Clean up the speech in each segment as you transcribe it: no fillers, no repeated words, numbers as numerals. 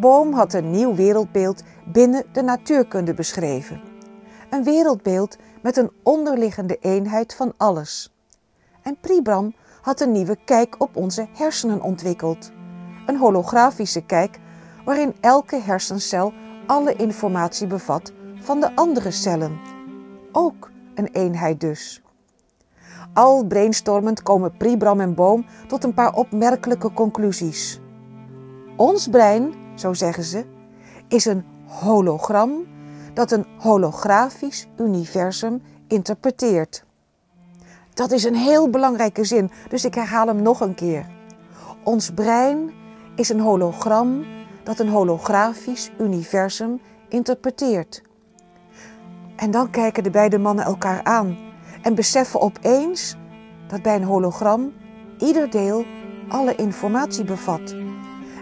Bohm had een nieuw wereldbeeld binnen de natuurkunde beschreven. Een wereldbeeld met een onderliggende eenheid van alles. En Pribram had een nieuwe kijk op onze hersenen ontwikkeld. Een holografische kijk waarin elke hersencel alle informatie bevat van de andere cellen. Ook een eenheid dus. Al brainstormend komen Pribram en Bohm tot een paar opmerkelijke conclusies. Ons brein, zo zeggen ze, is een hologram dat een holografisch universum interpreteert. Dat is een heel belangrijke zin, dus ik herhaal hem nog een keer. Ons brein is een hologram dat een holografisch universum interpreteert. En dan kijken de beide mannen elkaar aan en beseffen opeens dat bij een hologram ieder deel alle informatie bevat.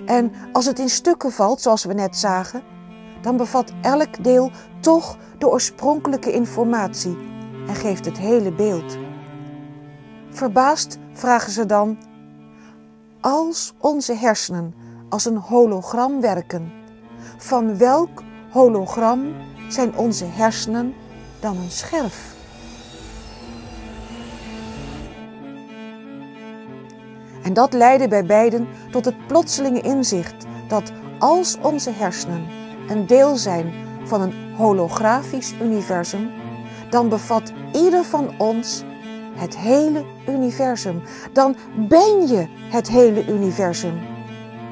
En als het in stukken valt, zoals we net zagen, dan bevat elk deel toch de oorspronkelijke informatie en geeft het hele beeld. Verbaasd vragen ze dan: als onze hersenen als een hologram werken, van welk hologram zijn onze hersenen dan een scherf? En dat leidde bij beiden tot het plotselinge inzicht dat als onze hersenen een deel zijn van een holografisch universum, dan bevat ieder van ons het hele universum. Dan ben je het hele universum.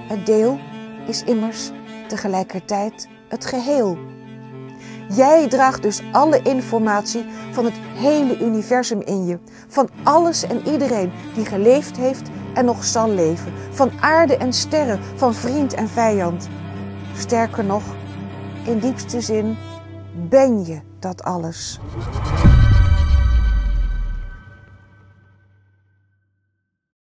Het deel is immers tegelijkertijd het geheel. Jij draagt dus alle informatie van het hele universum in je. Van alles en iedereen die geleefd heeft en nog zal leven. Van aarde en sterren, van vriend en vijand. Sterker nog, in diepste zin ben je dat alles.